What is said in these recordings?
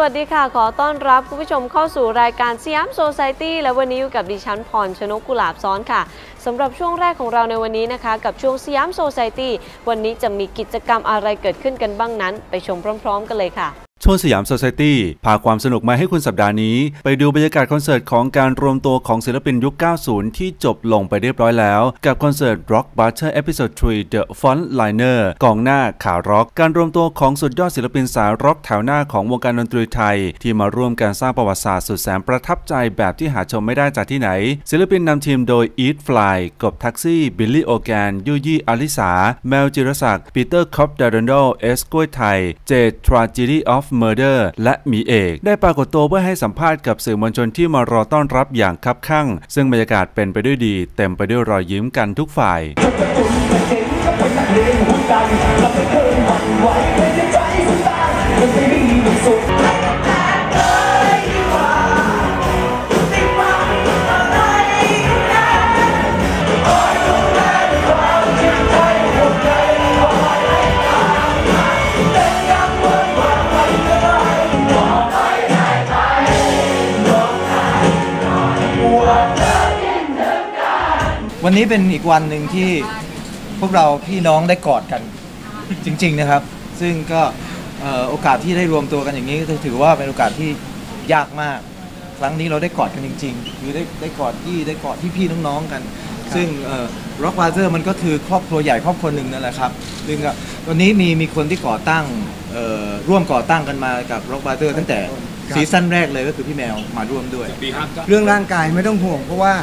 วัสดีค่ะขอต้อนรับคุณผู้ชมเข้าสู่รายการสยามโซไซตี้และวันนี้อยู่กับดิฉันพรชนกกุหลาบซ้อนค่ะสำหรับช่วงแรกของเราในวันนี้นะคะกับช่วงสยามโซไซตี้วันนี้จะมีกิจกรรมอะไรเกิดขึ้นกันบ้างนั้นไปชมพร้อมๆกันเลยค่ะช่วงสยามโซไซตี้พาความสนุกมาให้คุณสัปดาห์นี้ไปดูบรรยากาศคอนเสิร์ตของการรวมตัวของศิลปินยุค 90 ที่จบลงไปเรียบร้อยแล้วกับคอนเสิร์ต Rock Butler Episode 3 The Frontliner กองหน้าขาร็อกการรวมตัวของสุดยอดศิลปินสายร็อกแถวหน้าของวงการดนตรีไทยที่มาร่วมกันสร้างประวัติศาสตร์สุดแสนประทับใจแบบที่หาชมไม่ได้จากที่ไหนศิลปินนำทีมโดย Eat Fly กบทักซี่ Billy Ogan Yu Yu อลิสาแมวจิรศักดิ์ปีเตอร์คอปดารันดอลเอสก้วยไทยเจทราจิรีออฟMurder และมีเอกได้ปรากฏตัวเพื่อให้สัมภาษณ์กับสื่อมวลชนที่มารอต้อนรับอย่างคับคั่งซึ่งบรรยากาศเป็นไปด้วยดีเต็มไปด้วยรอยยิ้มกันทุกฝ่ายวันนี้เป็นอีกวันหนึ่งที่พวกเราพี่น้องได้กอดกันจริงๆนะครับซึ่งก็โอกาสที่ได้รวมตัวกันอย่างนี้ก็ถือว่าเป็นโอกาสที่ยากมากครั้งนี้เราได้กอดกันจริงๆคือได้กอดพี่ได้กอดพี่น้องๆกันซึ่งRockwater มันก็คือครอบครัวใหญ่ครอบครัวหนึ่งนั่นแหละครับซึ่งวันนี้มีคนที่ก่อตั้งร่วมก่อตั้งกันมากับ Rockwater ตั้งแต่ซีซั่นแรกเลยก็คือพี่แมวมาร่วมด้วยเรื่องร่างกายไม่ต้องห่วงเพราะว่า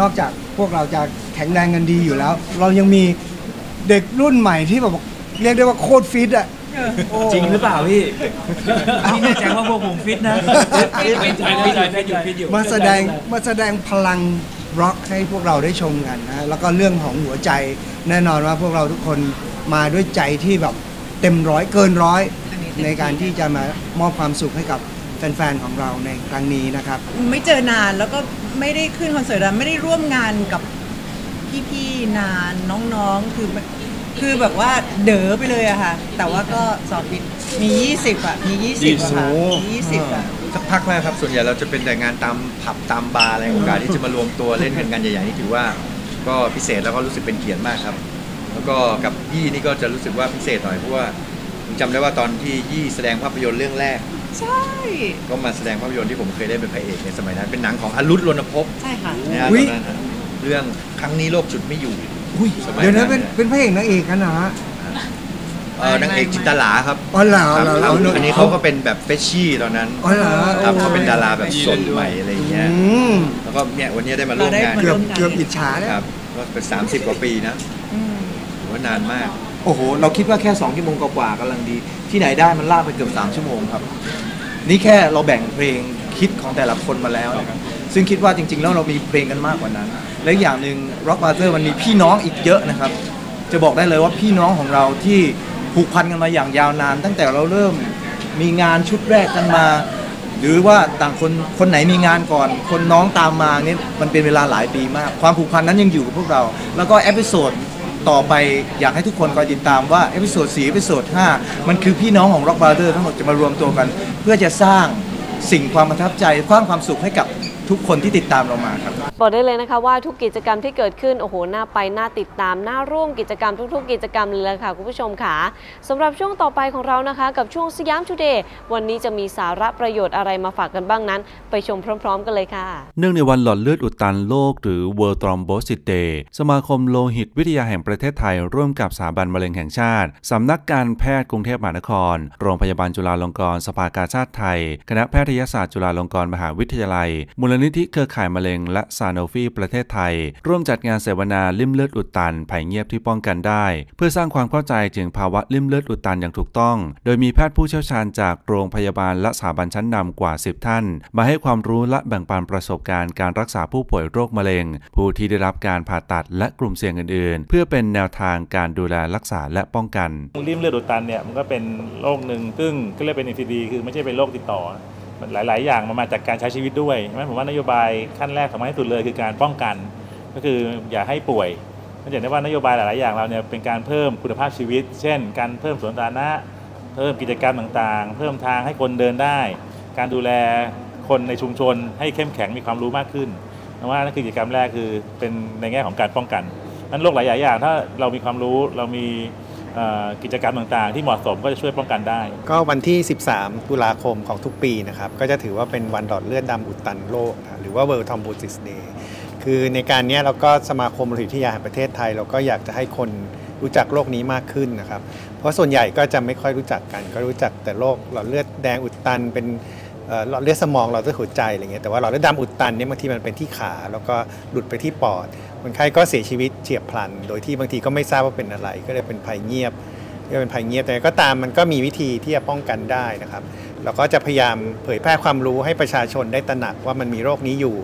นอกจากพวกเราจะแข็งแรงกันดีอยู่แล้วเรายังมีเด็กรุ่นใหม่ที่แบบเรียกได้ว่าโคตรฟิตอ่ะจริงหรือเปล่าพี่พี่แน่ใจว่าพวกผมฟิตนะมาแสดงพลังร็อกให้พวกเราได้ชมกันนะแล้วก็เรื่องของหัวใจแน่นอนว่าพวกเราทุกคนมาด้วยใจที่แบบเต็มร้อยเกินร้อยในการที่จะมามอบความสุขให้กับแฟนๆของเราในครั้งนี้นะครับไม่เจอนานแล้วก็ไม่ได้ขึ้นคอนเสิร์ตไม่ได้ร่วมงานกับพี่ๆนานน้องๆคือแบบว่าเด๋อไปเลยอะค่ะแต่ว่าก็สอบติดมี20อะมี20อะค่ะมี20อะสักพักแล้วครับส่วนใหญ่เราจะเป็นแต่งานตามผับตามบาร์อะไรโอกาสที่จะมารวมตัวเล่นงานใหญ่ๆนี่ถือว่าก็พิเศษแล้วก็รู้สึกเป็นเกียรติมากครับแล้วก็กับยี่นี่ก็จะรู้สึกว่าพิเศษหน่อยเพราะว่าจำได้ว่าตอนที่ยี่แสดงภาพยนตร์เรื่องแรกใช่ก็มาแสดงภาพยนตร์ที่ผมเคยได้เป็นพระเอกในสมัยนั้นเป็นหนังของอรุณรณภพใช่ค่ะเรื่องครั้งนี้โลกจุดไม่อยู่เดี๋ยวนะเป็นพระเอกนางเอกกันนะฮะนางเอกจินตลาครับอ๋อเหรออันนี้เขาก็เป็นแบบเฟชชี่ตอนนั้นอ๋อเหรอครับเขาเป็นดาราแบบสดใหม่อะไรอย่างเงี้ยแล้วก็เนี่ยวันนี้ได้มาร่วมงานเกือบอิจฉาเลยครับก็เป็น30 กว่าปีนะถือว่านานมากโอ้โหเราคิดว่าแค่2ชั่วโมงกว่าๆกำลังดีที่ไหนได้มันลากไปเกือบ3ชั่วโมงครับนี่แค่เราแบ่งเพลงคิดของแต่ละคนมาแล้วนะครับซึ่งคิดว่าจริงๆแล้วเรามีเพลงกันมากกว่านั้นและอย่างหนึ่ง Rockwater มันมีพี่น้องอีกเยอะนะครับจะบอกได้เลยว่าพี่น้องของเราที่ผูกพันกันมาอย่างยาวนานตั้งแต่เราเริ่มมีงานชุดแรกกันมาหรือว่าต่างคนไหนมีงานก่อนคนน้องตามมาเนี่ยมันเป็นเวลาหลายปีมากความผูกพันนั้นยังอยู่กับพวกเราแล้วก็เอพิโซดต่อไปอยากให้ทุกคนคอยติดตามว่าเอพิโซด 4 เอพิโซด 5มันคือพี่น้องของ Rockwater ทั้งหมดจะมารวมตัวกันเพื่อจะสร้างสิ่งความประทับใจสร้างความสุขให้กับทุกคนที่ติดตามเรามาครับบอกได้เลยนะคะว่าทุกกิจกรรมที่เกิดขึ้นโอ้โหน่าไปน่าติดตามน่าร่วมกิจกรรมทุกๆกิจกรรมเลยค่ะคุณผู้ชมค่ะสำหรับช่วงต่อไปของเรานะคะกับช่วงสยามทูเดย์วันนี้จะมีสาระประโยชน์อะไรมาฝากกันบ้างนั้นไปชมพร้อมๆกันเลยค่ะเนื่องในวันหลอดเลือดอุดตันโลกหรือ World Thrombosis Day สมาคมโลหิตวิทยาแห่งประเทศไทยร่วมกับสถาบันมะเร็งแห่งชาติสำนักการแพทย์กรุงเทพมหานครโรงพยาบาลจุฬาลงกรณ์สภากาชาดไทยคณะแพทยศาสตร์จุฬาลงกรณ์มหาวิทยาลัยมูลนิธิเครือข่ายมะเร็งและซานอฟีประเทศไทยร่วมจัดงานเสวนาลิ่มเลือดอุดตันภัยเงียบที่ป้องกันได้เพื่อสร้างความเข้าใจถึงภาวะลิ่มเลือดอุดตันอย่างถูกต้องโดยมีแพทย์ผู้เชี่ยวชาญจากโรงพยาบาลและสถาบันชั้นนำกว่า10ท่านมาให้ความรู้และแบ่งปันประสบการณ์การรักษาผู้ป่วยโรคมะเร็งผู้ที่ได้รับการผ่าตัดและกลุ่มเสี่ยงอื่นๆเพื่อเป็นแนวทางการดูแลรักษาและป้องกันลิ่มเลือดอุดตันเนี่ยมันก็เป็นโรคหนึ่งซึ่งก็เรียกเป็น NCD คือไม่ใช่เป็นโรคติดต่อหลายๆอย่างมันมาจากการใช้ชีวิตด้วยเพราะฉะนั้นผมว่านโยบายขั้นแรกสำคัญที่สุดเลยคือการป้องกันก็คืออย่าให้ป่วยเราเห็นได้ว่านโยบายหลายๆอย่างเราเนี่ยเป็นการเพิ่มคุณภาพชีวิตเช่นการเพิ่มสวนสาธารณะเพิ่มกิจกรรมต่างๆเพิ่มทางให้คนเดินได้ การดูแลคนในชุมชนให้เข้มแข็งมีความรู้มากขึ้นนะว่านั่นคือกิจกรรมแรกคือเป็นในแง่ของการป้องกันนั้นโรคหลายอย่างถ้าเรามีความรู้เรามีกิจกรรมต่างๆที่เหมาะสมก็จะช่วยป้องกันได้ก็วันที่13ตุลาคมของทุกปีนะครับก็จะถือว่าเป็นวันหลอดเลือดดำอุดตันโลกหรือว่า World Thrombosis Day คือในการนี้เราก็สมาคมโรควิทยาแห่งประเทศไทยเราก็อยากจะให้คนรู้จักโรคนี้มากขึ้นนะครับเพราะส่วนใหญ่ก็จะไม่ค่อยรู้จักกันก็รู้จักแต่โรคหลอดเลือดแดงอุดตันเป็นหลอดเลือดสมองหลอดเลือดหัวใจอะไรเงี้ยแต่ว่าหลอดเลือดดำอุดตันเนี่ยบางทีมันเป็นที่ขาแล้วก็หลุดไปที่ปอดคนไข้ก็เสียชีวิตเฉียบพลันโดยที่บางทีก็ไม่ทราบว่าเป็นอะไรก็เลยเป็นภัยเงียบแต่ก็ตามมันก็มีวิธีที่จะป้องกันได้นะครับเราก็จะพยายามเผยแพร่ความรู้ให้ประชาชนได้ตระหนักว่ามันมีโรคนี้อยู่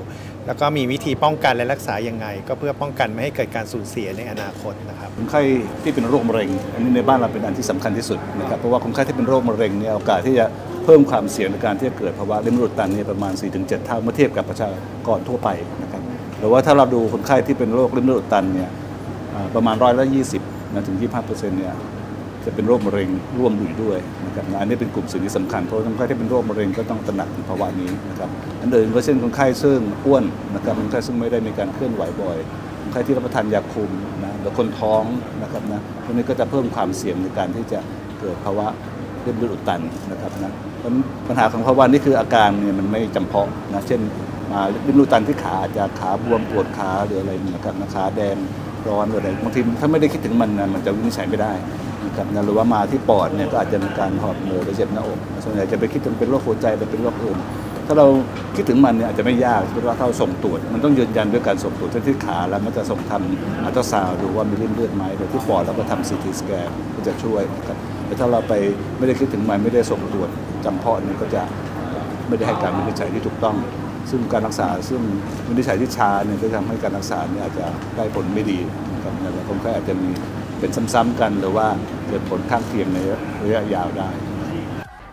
แล้วก็มีวิธีป้องกันและรักษายังไงก็เพื่อป้องกันไม่ให้เกิดการสูญเสียในอนาคตนะครับคนไข้ที่เป็นโรคมะเร็งอันนี้ในบ้านเราเป็นอันที่สำคัญที่สุดนะครับเพราะว่าคนไข้ที่เป็นโรคมะเร็งเนี่ยโอกาสที่จะเพิ่มความเสี่ยงในการที่จะเกิดภาวะริ่มเลือดตันเนี่ยประมาณ 4-7 เท่าเมื่อเทียบกับประชากรทั่วไปนะครับหรือว่าถ้าเราดูคนไข้ที่เป็นโรคริ่มเลือดตันเนี่ยประมาณ120-25%เนี่ยจะเป็นโรคมะเร็งร่วมอยู่ด้วยนะครับอันนี้เป็นกลุ่มสิ่งที่สำคัญเพราะคนไข้ที่เป็นโรคมะเร็งก็ต้องตระหนักถึงภาวะนี้นะครับอันเดิมก็เช่นคนไข้ซึ่งอ้วนนะครับคนไข้ซึ่งไม่ได้มีการเคลื่อนไหวบ่อยคนไข้ที่รับประทานยาคุมนะหรือคนท้องนะครับนะพวกนี้ก็จะเพิ่มความเสี่ยงในการที่จะเกิดภาวะริ่มเลือดอุดตันนะครับนะปัญหาของภาวะนี้คืออาการเนี่ยมันไม่จำเพาะนะเช่นริ่มเลือดอุดตันที่ขาอาจจะขาบวมปวดขาหรืออะไรนะครับขาแดงร้อนอะไรบางทีถ้าไม่ได้คิดถึงมันนะมันจะวินิจฉัยไม่ได้นะครับหรือว่ามาที่ปอดเนี่ยก็อาจจะมีการหอบเหนื่อยหรือเจ็บหน้าอกส่วนใหญ่จะไปคิดถึงเป็นโรคหัวใจหรือเป็นโรคอื่นถ้าเราคิดถึงมันเนี่ยอาจจะไม่ยากเพราะว่าเท่าส่งตรวจมันต้องยืนยันด้วยการส่งตรวจที่ขาแล้วมันจะส่งทำอัลตราซาวด์ดูว่ามีริ่มเลือดไหมหรือที่ปอดเราก็ทำซีทีสแกนก็จะช่วยนะครับแต่ถ้าเราไปไม่ได้คิดถึงมันไม่ได้ส่งตรวจจำเพาะนี่ก็จะไม่ได้ให้การวินิจฉัยที่ถูกต้องซึ่งการรักษาซึ่งวินิจฉัยที่ช้าเนี่ยจะทำให้การรักษาเนี่ยอาจจะได้ผลไม่ดีนะครับแล้วคนไข้อาจจะมีเป็นซ้ำๆกันหรือว่าเกิดผลข้างเคียงในระยะยาวได้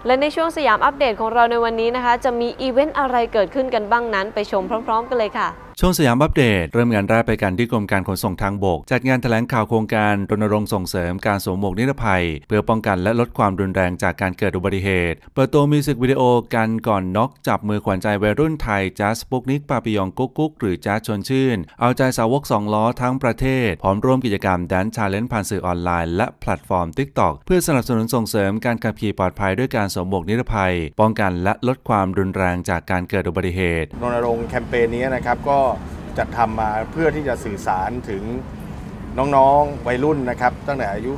และในช่วงสยามอัปเดตของเราในวันนี้นะคะจะมีอีเวนต์อะไรเกิดขึ้นกันบ้างนั้นไปชมพร้อมๆกันเลยค่ะช่วงสยามอัปเดตเริ่มงานแรกไปกันที่กรมการขนส่งทางบกจัดงานแถลงข่าวโครงการรณรงค์ส่งเสริมการสวมหมวกนิรภัยเพื่อป้องกันและลดความรุนแรงจากการเกิดอุบัติเหตุเปิดตัวมิวสิกวิดีโอกันก่อนน็อกจับมือขวัญใจวัยรุ่นไทยจ๊าสปุกนิกปาปิยองกุ๊กกุ๊กหรือจ๊าสชวนชื่นเอาใจสาวก2ล้อทั้งประเทศพร้อมร่วมกิจกรรมแดนซ์ชาเลนจ์ผ่านสื่อออนไลน์และแพลตฟอร์ม TikTok เพื่อสนับสนุนส่งเสริมการขับขี่ปลอดภัยด้วยการสวมหมวกนิรภัยป้องกันและลดความรุนแรงจากการเกิดอุบัติเหตุรณรงค์แคมเปญนี้นะครับก็จัดทำมาเพื่อที่จะสื่อสารถึงน้องๆวัยรุ่นนะครับตั้งแต่อายุ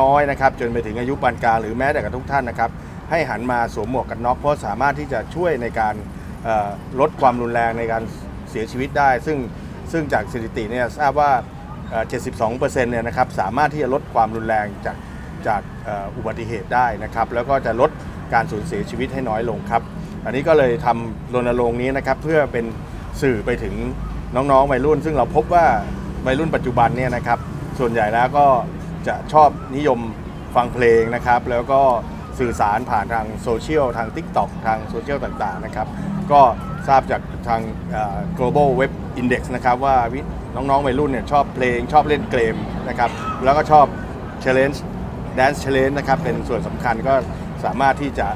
น้อยๆนะครับจนไปถึงอายุปานกลางหรือแม้แต่กับทุกท่านนะครับให้หันมาสวมหมวกกันน็อกเพราะสามารถที่จะช่วยในการลดความรุนแรงในการเสียชีวิตได้ซึ่งจากสถิติเนี่ยทราบว่า 72% เนี่ยนะครับสามารถที่จะลดความรุนแรงจากอุบัติเหตุได้นะครับแล้วก็จะลดการสูญเสียชีวิตให้น้อยลงครับอันนี้ก็เลยทำรณรงค์นี้นะครับเพื่อเป็นสื่อไปถึงน้องๆวัยรุ่นซึ่งเราพบว่าวัยรุ่นปัจจุบันเนี่ยนะครับส่วนใหญ่แล้วก็จะชอบนิยมฟังเพลงนะครับแล้วก็สื่อสารผ่านทางโซเชียลทาง TikTok ทางโซเชียลต่างๆนะครับก็ทราบจากทาง Global Web Index นะครับว่าน้องๆวัยรุ่นเนี่ยชอบเพลงชอบเล่นเกมนะครับแล้วก็ชอบ Challenge Dance Challenge นะครับเป็นส่วนสำคัญก็สามารถที่จะ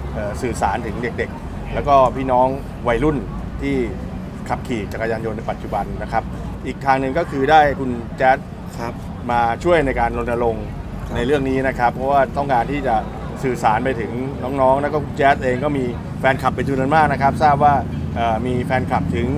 สื่อสารถึงเด็กๆแล้วก็พี่น้องวัยรุ่นที่ขับขี่จักรยานยนต์ในปัจจุบันนะครับอีกทางหนึ่งก็คือได้คุณแจ๊ดมาช่วยในการรณรงค์ในเรื่องนี้นะครับเพราะว่าต้องการที่จะสื่อสารไปถึงน้องๆแล้วก็คุณแจ๊ดเองก็มีแฟนคลับเป็นจำนวนมากนะครับทราบว่ามีแฟนคลับถึง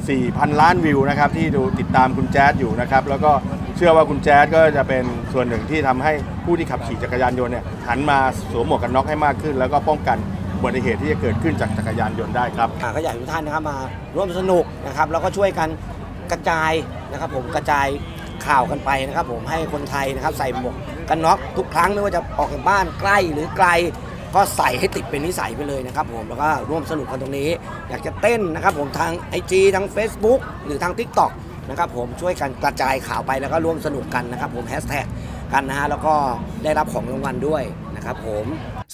4,000 ล้านวิวนะครับที่ดูติดตามคุณแจ๊ดอยู่นะครับแล้วก็เชื่อว่าคุณแจ๊ดก็จะเป็นส่วนหนึ่งที่ทำให้ผู้ที่ขับขี่จักรยานยนต์เนี่ยหันมาสวมหมวกกันน็อกให้มากขึ้นแล้วก็ป้องกันอุบัติเหตุที่จะเกิดขึ้นจากจักรยานยนต์ได้ครับก็อยากให้ทุกท่านนะครับมาร่วมสนุกนะครับแล้วก็ช่วยกันกระจายนะครับผมกระจายข่าวกันไปนะครับผมให้คนไทยนะครับใส่หมวกกันน็อกทุกครั้งไม่ว่าจะออกจากบ้านใกล้หรือไกลก็ใส่ให้ติดเป็นนิสัยไปเลยนะครับผมแล้วก็ร่วมสนุกกันตรงนี้อยากจะเต้นนะครับผมทาง IG ทาง Facebook หรือทาง TikTok นะครับผมช่วยกันกระจายข่าวไปแล้วก็ร่วมสนุกกันนะครับผมแฮชแท็กกันนะฮะแล้วก็ได้รับของรางวัลด้วยนะครับผม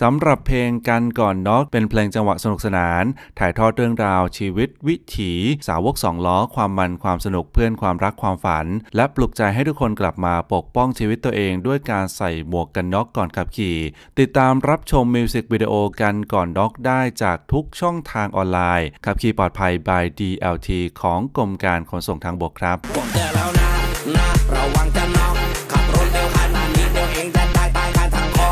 สำหรับเพลงกันก่อนน็อกเป็นเพลงจังหวะสนุกสนานถ่ายทอดเรื่องราวชีวิตวิถีสาวกสองล้อความมันความสนุกเพื่อนความรักความฝันและปลุกใจให้ทุกคนกลับมาปกป้องชีวิตตัวเองด้วยการใส่หมวกกันน็อกก่อนขับขี่ติดตามรับชมมิวสิกวิดีโอกันก่อนน็อกได้จากทุกช่องทางออนไลน์ขับขี่ปลอดภัย by DLT ของกรมการขนส่งทางบกครับระวังจะน็อกขับรถเร็วขนาดนี้เดี๋ยวเองจะตายตายกันทั้งคอ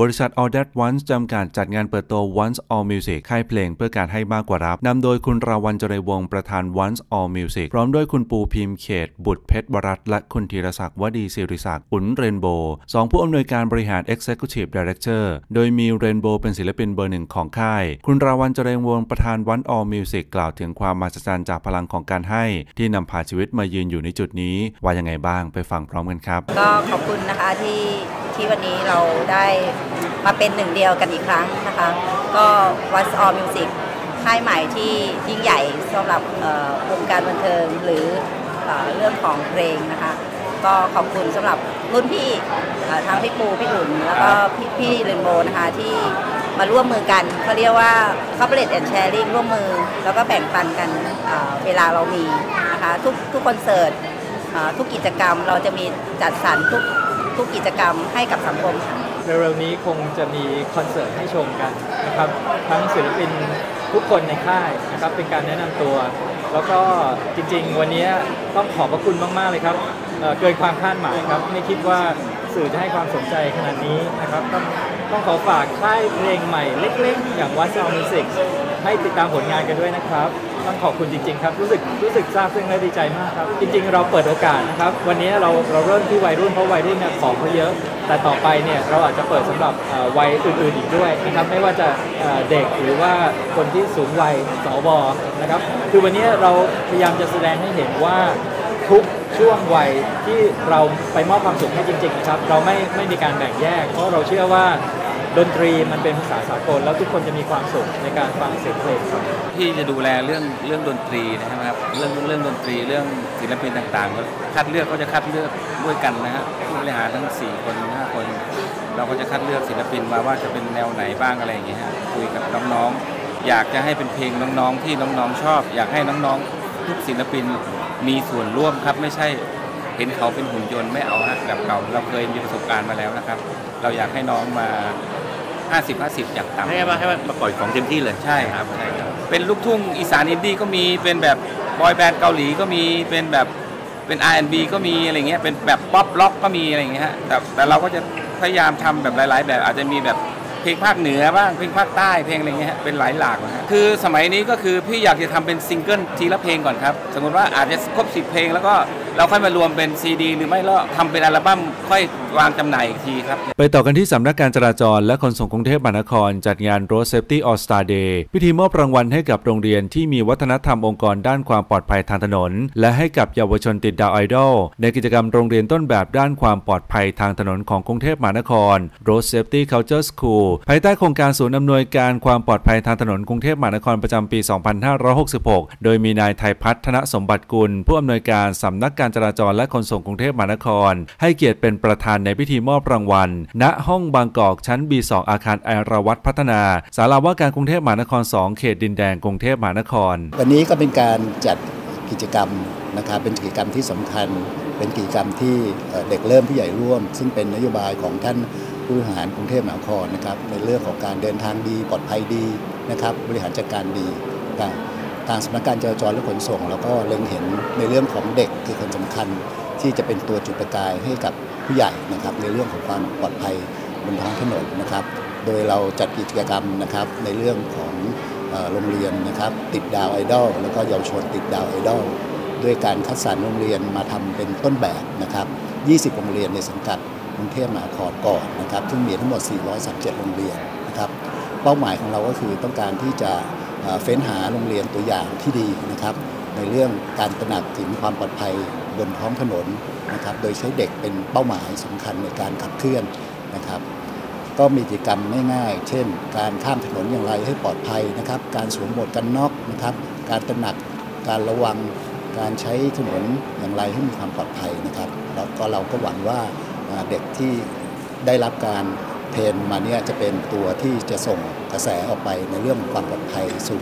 บริษัท All That Once จำกัดจัดงานเปิดตัว Once All Music ค่ายเพลงเพื่อการให้มากกว่ารับนำโดยคุณราวัลย์ เจริญวงศ์ประธาน Once All Music พร้อมด้วยคุณปูพิมพ์เขตบุตรเพชรวรัตน์และคุณธีรศักดิ์วดีศิริศักดิ์อุ่นเรนโบว์สองผู้อำนวยการบริหาร Executive Director โดยมีเรนโบว์เป็นศิลปินเบอร์หนึ่งของค่ายคุณราวัลย์ เจริญวงศ์ประธาน Once All Music กล่าวถึงความมหัศจรรย์จากพลังของการให้ที่นำพาชีวิตมายืนอยู่ในจุดนี้ว่ายังไงบ้างไปฟังพร้อมกันครับก็ขอบคุณนะคะที่วันนี้เราได้มาเป็นหนึ่งเดียวกันอีกครั้งนะคะก็ Once All Music ค่ายใหม่ที่ยิ่งใหญ่สำหรับวงการบันเทิงหรือเรื่องของเพลงนะคะก็ขอบคุณสำหรับรุ่นพี่ทั้งพี่ปูพี่อุ่นแล้วก็พี่เรนโบว์นะคะที่มาร่วมมือกันเขาเรียกว่า Corporate and Sharing ร่วมมือแล้วก็แบ่งปันกันเวลาเรามีนะคะทุกคอนเสิร์ตทุกกิจกรรมเราจะมีจัดสรรทุกกิจกรรมให้กับสังคมเร็วๆนี้คงจะมีคอนเสิร์ตให้ชมกันนะครับทั้งศิลปินทุกคนในค่ายนะครับเป็นการแนะนำตัวแล้วก็จริงๆวันนี้ต้องขอบพระคุณมากๆเลยครับเกินความคาดหมายครับไม่คิดว่าสื่อจะให้ความสนใจขนาดนี้นะครับต้องขอฝากค่ายเพลงใหม่เล็กๆอย่าง Watch On Music ให้ติดตามผลงานกันด้วยนะครับต้องขอบคุณจริงๆครับรู้สึกซาบซึ้งและดีใจมากครับจริงๆเราเปิดโอกาสนะครับวันนี้เราเริ่มที่วัยรุ่นเพราะวัยรุ่นเนี่ยของเขาเยอะแต่ต่อไปเนี่ยเราอาจจะเปิดสำหรับวัยอื่นๆอีกด้วยนะครับไม่ว่าจะเด็กหรือว่าคนที่สูงวัยสว.นะครับคือวันนี้เราพยายามจะแสดงให้เห็นว่าทุกช่วงวัยที่เราไปมอบความสุขให้จริงๆนะครับเราไม่มีการแบ่งแยกเพราะเราเชื่อว่าดนตรีมันเป็นภาษาสากลแล้วทุกคนจะมีความสุขในการฟังเสียงเพลงที่จะดูแลเรื่องดนตรีนะครับเรื่องดนตรีเรื่องศิลปินต่างๆก็คัดเลือกก็จะคัดเลือกด้วยกันนะฮะผู้บริหารทั้ง4คน5คนเราก็จะคัดเลือกศิลปินมาว่าจะเป็นแนวไหนบ้างอะไรอย่างเงี้ยฮะคุยกับน้องๆอยากจะให้เป็นเพลงน้องๆที่น้องๆชอบอยากให้น้องๆทุกศิลปินมีส่วนร่วมครับไม่ใช่เห็นเขาเป็นหุ่นยนต์ไม่เอาฮะแบบเก่าเราเคยมีประสบการณ์มาแล้วนะครับเราอยากให้น้องมา50-50 อย่างต่ำให้มันมาปล่อยของเต็มที่เลยใช่ครับเป็นลูกทุ่งอีสานอินดี้ก็มีเป็นแบบบอยแบนด์เกาหลีก็มีเป็นแบบเป็น R&B ก็มีอะไรเงี้ยเป็นแบบป๊อปล็อกก็มีอะไรเงี้ยฮะแต่เราก็จะพยายามทำแบบหลายๆแบบอาจจะมีแบบเพลงภาคเหนือบ้างเพลงภาคใต้เพลงอะไรเงี้ยเป็นหลายหลากนะคือสมัยนี้ก็คือพี่อยากจะทำเป็นซิงเกิลทีละเพลงก่อนครับสมมติว่าอาจจะครบ10เพลงแล้วก็เราค่อยมารวมเป็นซีดีหรือไม่ก็ทำเป็นอัลบั้มค่อยวางจำหน่ายอีกทีครับไปต่อกันที่สำนักการจราจรและขนส่งกรุงเทพมหานครจัดงาน Road Safety All Star Day พิธีมอบรางวัลให้กับโรงเรียนที่มีวัฒนธรรมองค์กรด้านความปลอดภัยทางถนนและให้กับเยาวชนติดดาวไอดอลในกิจกรรมโรงเรียนต้นแบบด้านความปลอดภัยทางถนนของกรุงเทพมหานคร Road Safety Culture School ภายใต้โครงการศูนย์อำนวยการความปลอดภัยทางถนนกรุงเทพมหานครประจำปี 2566 โดยมีนายไทยพัฒน์ ธนสมบัติกุลผู้อำนวยการสำนักการจราจรและขนส่งกรุงเทพมหานครให้เกียรติเป็นประธานในพิธีมอบรางวัลณห้องบางกอกชั้น B2 อาคารไอรวัตรพัฒนาศาลาว่าการกรุงเทพมหานคร 2 เขตดินแดงกรุงเทพมหานครวันนี้ก็เป็นการจัดกิจกรรมนะครับเป็นกิจกรรมที่สำคัญเป็นกิจกรรมที่เด็กเริ่มผู้ใหญ่ร่วมซึ่งเป็นนโยบายของท่านผู้บริหารกรุงเทพมหานครนะครับในเรื่องของการเดินทางดีปลอดภัยดีนะครับบริหารจัดการดีทางสำนักการจราจรและขนส่งแล้วก็เล็งเห็นในเรื่องของเด็กคือคนสำคัญที่จะเป็นตัวจุดประกายให้กับผู้ใหญ่นะครับในเรื่องของความปลอดภัยบนท้องถนนนะครับโดยเราจัดกิจกรรมนะครับในเรื่องของโรงเรียนนะครับติดดาวไอดอลแล้วก็เยาวชนติดดาวไอดอลด้วยการคัดสรรโรงเรียนมาทำเป็นต้นแบบนะครับ20โรงเรียนในสังกัดกรุงเทพมหานครก่อนนะครับซึ่งมีทั้งหมด437โรงเรียนนะครับเป้าหมายของเราก็คือต้องการที่จะเฟ้นหาโรงเรียนตัวอย่างที่ดีนะครับในเรื่องการตระหนักถึงความปลอดภัยบนท้องถนนนะครับโดยใช้เด็กเป็นเป้าหมายสำคัญในการขับเคลื่อนนะครับก็มีกิจกรรมง่ายๆเช่นการข้ามถนนอย่างไรให้ปลอดภัยนะครับการสวมหมวกกันน็อกนะครับการตระหนักการระวังการใช้ถนนอย่างไรให้มีความปลอดภัยนะครับแล้วก็เราก็หวังว่าเด็กที่ได้รับการ เทรนมาเนี่ยจะเป็นตัวที่จะส่งกระแสออกไปในเรื่องของความปลอดภัยสู่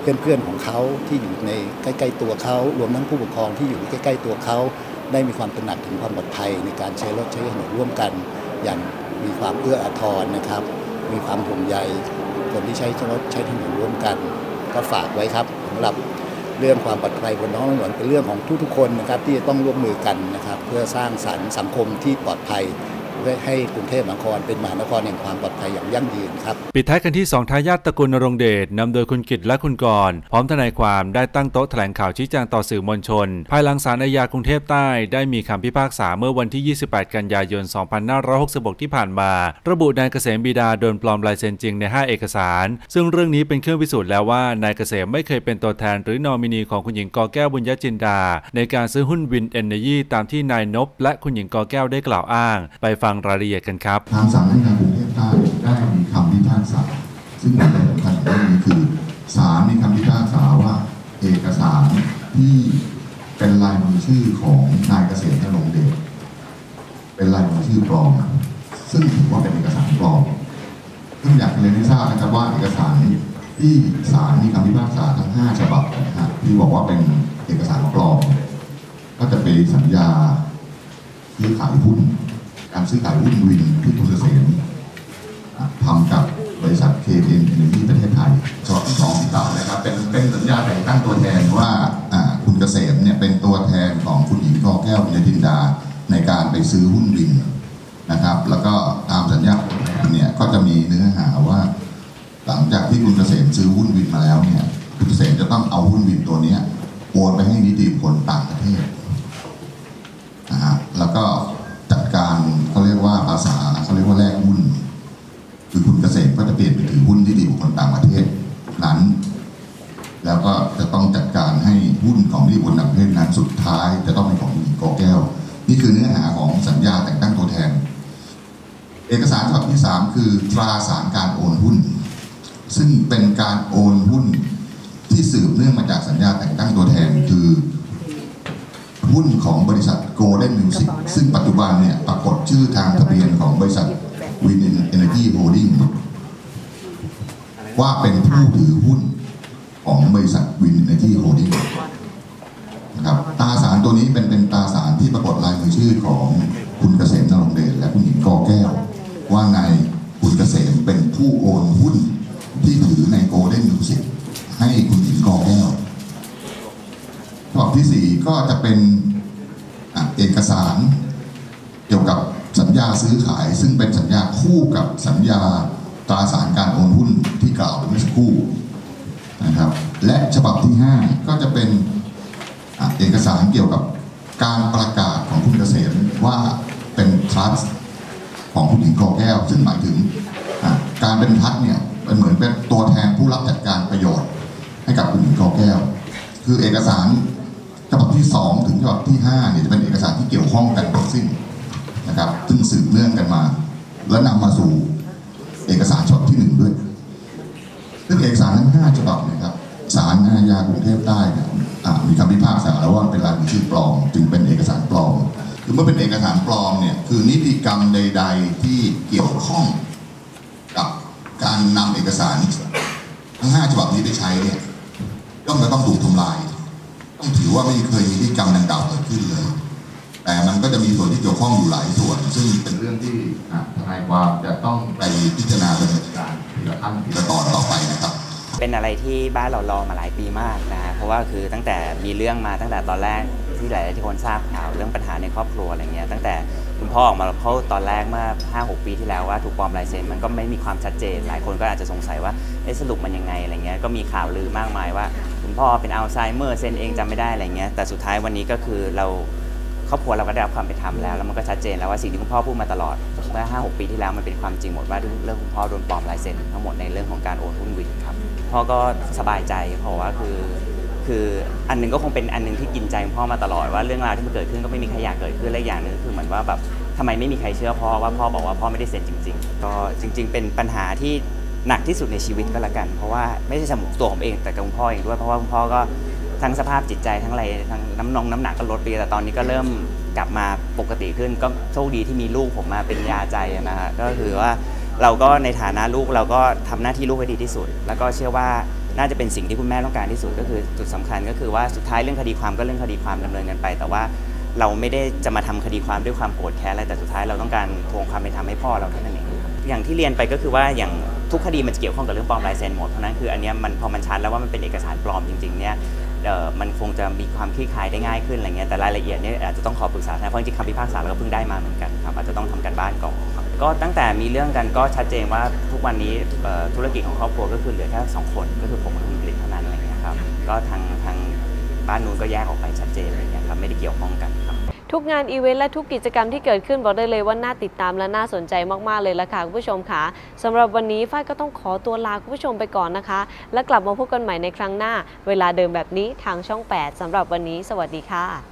เพื่อนๆของเขาที่อยู่ในใกล้ๆตัวเขารวมทั้งผู้ปกครองที่อยู่ใกล้ๆตัวเขาได้มีความตระหนักถึงความปลอดภัยในการใช้รถใช้ถนนร่วมกันอย่างมีความเอื้ออาทรนะครับมีความห่วงใยคนที่ใช้รถใช้ถนนร่วมกันก็ฝากไว้ครับสำหรับเรื่องความปลอดภัยบนท้องถนนเป็นเรื่องของทุกๆคนนะครับที่จะต้องร่วมมือกันนะครับเพื่อสร้างสรรค์สังคมที่ปลอดภัยเพื่อให้กรุงเทพมหานครเป็นมหานครแห่งความปลอดภัยอย่างยั่งยืนครับปิดท้ายกันที่2ทายาทตระกูลณรงค์เดชนำโดยคุณกิตและคุณกรพร้อมทนายความได้ตั้งโต๊ะแถลงข่าวชี้แจงต่อสื่อมวลชนภายหลังศาลอาญากรุงเทพใต้ได้มีคำพิพากษาเมื่อวันที่28กันยายน2566ที่ผ่านมาระบุนายเกษมบิดาโดนปลอมลายเซ็นจริงใน5เอกสารซึ่งเรื่องนี้เป็นเครื่องพิสูจน์แล้วว่านายเกษมไม่เคยเป็นตัวแทนหรือนอมินีของคุณหญิงกอแก้วบุญญจินดาในการซื้อหุ้นวินเอนเนอร์จีตามที่นายนพและคุณหญิงกอแก้วได้กล่าวอ้างไปฟังรายละเอียดกันครับทางศาลอาญากรุงเทพใต้ได้มีคำพิพากษาซึ่งประเด็นสำคัญของเรื่องนี้คือศาลมีคำพิพากษาว่าเอกสารที่เป็นลายมือชื่อของนายเกษมณรงค์เดชเป็นลายมือชื่อปลอมซึ่งถือว่าเป็นเอกสารปลอมซึ่งอยากเรียนให้ทราบนะครับว่าเอกสารที่ศาลมีคำพิพากษาทั้ง5ฉบับนะที่บอกว่าเป็นเอกสารปลอมก็จะเป็นสัญญาซื้อขายหุ้นการซื้อขายหุ้นวินที่ทุนเกษมทำกับบริษัท KTN ในประเทศไทยฉบับ2เก่านะครับเป็นสัญญาแต่งตั้งตัวแทนว่าคุณเกษมเนี่ยเป็นตัวแทนของคุณหญิงกอแก้วบุญญจินดาในการไปซื้อหุ้นวินนะครับแล้วก็ตามสัญญาเนี่ยก็จะมีเนื้อหาว่าหลังจากที่คุณเกษมซื้อหุ้นวินมาแล้วเนี่ยคุณเกษมจะต้องเอาหุ้นวินตัวนี้โอนไปให้นิติบุคคลต่างประเทศแล้วก็จัดการเขาเรียกว่าภาษาเขาเรียกว่าแลกหุ้นคือคุณเกษมก็จะเปลี่ยนไปถือหุ้นที่ดีบุคคลต่างประเทศนั้นแล้วก็จะต้องจัดการให้หุ้นของที่บุคคลต่างประเทศนั้นสุดท้ายจะต้องเป็นของคุณหญิงกอแก้วนี่คือเนื้อหาของสัญญาแต่งตั้งตัวแทนเอกสารฉบับที่3คือตราสารการโอนหุ้นซึ่งเป็นการโอนหุ้นที่สืบเนื่องมาจากสัญญาแต่งตั้งตัวแทนคือหุ้นของบริษัทโกลเด้นมิวสิกซึ่งปัจจุบันเนี่ยปรากฏชื่อทางทะเบียนของบริษัทวินเอเนอร์จีโฮลดิ้งว่าเป็นผู้ถือหุ้นของบริษัทวินเอเนอร์จีโฮลดิ้งนะครับตราสารตัวนี้เป็นตราสารที่ปรากฏลายมือชื่อของคุณเกษมณรงค์เดชและคุณหญิงกอแก้วว่านายคุณเกษมเป็นผู้โอนหุ้นที่ถือในโกลเด้นมิวสิกให้คุณหญิงกอแก้วฉบับที่4ก็จะเป็นเอกสารเกี่ยวกับสัญญาซื้อขายซึ่งเป็นสัญญาคู่กับสัญญาตราสารการโอนหุ้นที่กล่าวไปเมื่อสักครู่นะครับและฉบับที่5ก็จะเป็นเอกสารเกี่ยวกับการประกาศของคุณเกษมว่าเป็นทรัสต์ของคุณหญิงกอแก้วซึ่งหมายถึงการเป็นทรัสต์เนี่ยเป็นเหมือนเป็นตัวแทนผู้รับจัดการประโยชน์ให้กับคุณหญิงกอแก้วคือเอกสารฉบับที่2ถึงฉบับที่5เนี่ยจะเป็นเอกสารที่เกี่ยวข้องกันทั้งสิ้นนะครับซึ่งสืบเนื่องกันมาและนำมาสู่เอกสารฉบับที่1ด้วยซึ่งเอกสารทั้ง5ฉบับเนี่ยครับศาลอาญากรุงเทพใต้เนี่ยมีคำพิพากษาแล้วว่าเป็นลายมือชื่อปลอมจึงเป็นเอกสารปลอมคือเมื่อเป็นเอกสารปลอมเนี่ยคือนิติกรรมใดๆที่เกี่ยวข้องกับการนำเอกสารทั้ง5ฉบับนี้ไปใช้เนี่ยย่อมจะต้องถูกทำลายต้องถือว่าไม่เคยมีนิติกรรมดังกล่าวเกิดขึ้นเลยแต่มันก็จะมีส่วนที่เกี่ยวข้องอยู่หลายส่วนซึ่งเป็นเรื่องที่ทนายความจะต้องไปพิจารณาดำเนินการทีละขั้นทีละตอนต่อไปนะครับเป็นอะไรที่บ้านเรารอมาหลายปีมากนะเพราะว่าคือตั้งแต่มีเรื่องมาตั้งแต่ตอนแรกที่หลายๆคนทราบข่าวเรื่องปัญหาในครอบครัวอะไรเงี้ยตั้งแต่คุณพ่อออกมาเล่าตอนแรกเมื่อ 5-6 ปีที่แล้วว่าถูกปลอมลายเซ็นมันก็ไม่มีความชัดเจนหลายคนก็อาจจะสงสัยว่าสรุปมันยังไงอะไรเงี้ยก็มีข่าวลือมากมายว่าคุณพ่อเป็นอัลไซเมอร์เซ็นเองจำไม่ได้อะไรเงี้ยแต่สุดท้ายวันนี้ก็คือเราครอบครัวเราก็ได้รับความเป็นธรรมแล้วมันก็ชัดเจนแล้วว่าสิ่งที่คุณพ่อพูดมาตลอดเมื่อ 5-6 ปีที่แล้วมันเป็นความจริงหมดว่าเรื่องคุณพ่อโดนปลอมลายเซ็นทั้งหมดในเรื่องของการโอนหุ้นวินครับพ่อก็สบายใจเพราะว่าคืออันนึงก็คงเป็นอันนึงที่กินใจพ่อมาตลอดว่าเรื่องราวที่มันเกิดขึ้นก็ไม่มีใครอยากเกิดขึ้นและอย่างนึงคือเหมือนว่าแบบทำไมไม่มีใครเชื่อพ่อว่าพ่อบอกว่าพ่อไม่ได้เซ็นจริงๆก็จริงๆเป็นปัญหาที่หนักที่สุดในชีวิตก็แล้วกันเพราะว่าไม่ใช่สำหรับตัวผมเองแต่กับคุณพ่อเองด้วยเพราะว่าคุณพ่อก็ทั้งสภาพจิตใจทั้งอะไรทั้งน้ำหนักก็ลดไปแต่ตอนนี้ก็เริ่มกลับมาปกติขึ้นก็โชคดีที่มีลูกผมมาเป็นยาใจนะฮะก็คือว่า เราก็ในฐานะลูกเราก็ทำหน้าที่ลูกให้ดีที่สุดแล้วก็เชื่อว่าน่าจะเป็นสิ่งที่คุณแม่ต้องการที่สุดก็คือจุดสำคัญก็คือว่าสุดท้ายเรื่องคดีความก็เรื่องคดีความดำเนินกันไปแต่ว่าเราไม่ได้จะมาทำคดีความด้วยความโกรธแค้นอะไรแต่สุดท้ายเราต้องการทวงความเป็นธรรมให้พ่อเราเท่านั้นเองอย่างที่เรียนไปก็คือว่าอย่างทุกคดีมันเกี่ยวข้องกับเรื่องปลอมลายเซ็นหมดเพราะนั้นคืออันนี้มันพอมันชัดแล้วว่ามันเป็นเอกสารปลอมจริงๆเนี่ยมันคงจะมีความคลี่คลายได้ง่ายขึ้นอะไรเงี้ยแต่รายละเอียดเนี่ยอาจจะต้องขอปรึกษานะเพราะจริงๆคำพิพากษาเราก็เพิ่งได้มาเหมือนกันครับอาจจะต้องทำการบ้านก่อนครับก็ตั้งแต่มีเรื่องกันก็ชัดเจนว่าทุกวันนี้ธุรกิจของครอบครัวก็คือเหลือแค่2คนก็คือผมกับคุณกฤษเท่านั้นอะไรเงี้ยครับก็ทางบ้านนู้นก็แยกออกไปชัดเจนอะไรเงี้ยครับไม่ได้เกี่ยวข้องกันครับทุกงานอีเวนต์และทุกกิจกรรมที่เกิดขึ้นบอกได้เลยว่าน่าติดตามและน่าสนใจมากๆเลยละค่ะคุณผู้ชมค่ะสำหรับวันนี้ฝ้ายก็ต้องขอตัวลาคุณผู้ชมไปก่อนนะคะและกลับมาพบกันใหม่ในครั้งหน้าเวลาเดิมแบบนี้ทางช่อง 8สำหรับวันนี้สวัสดีค่ะ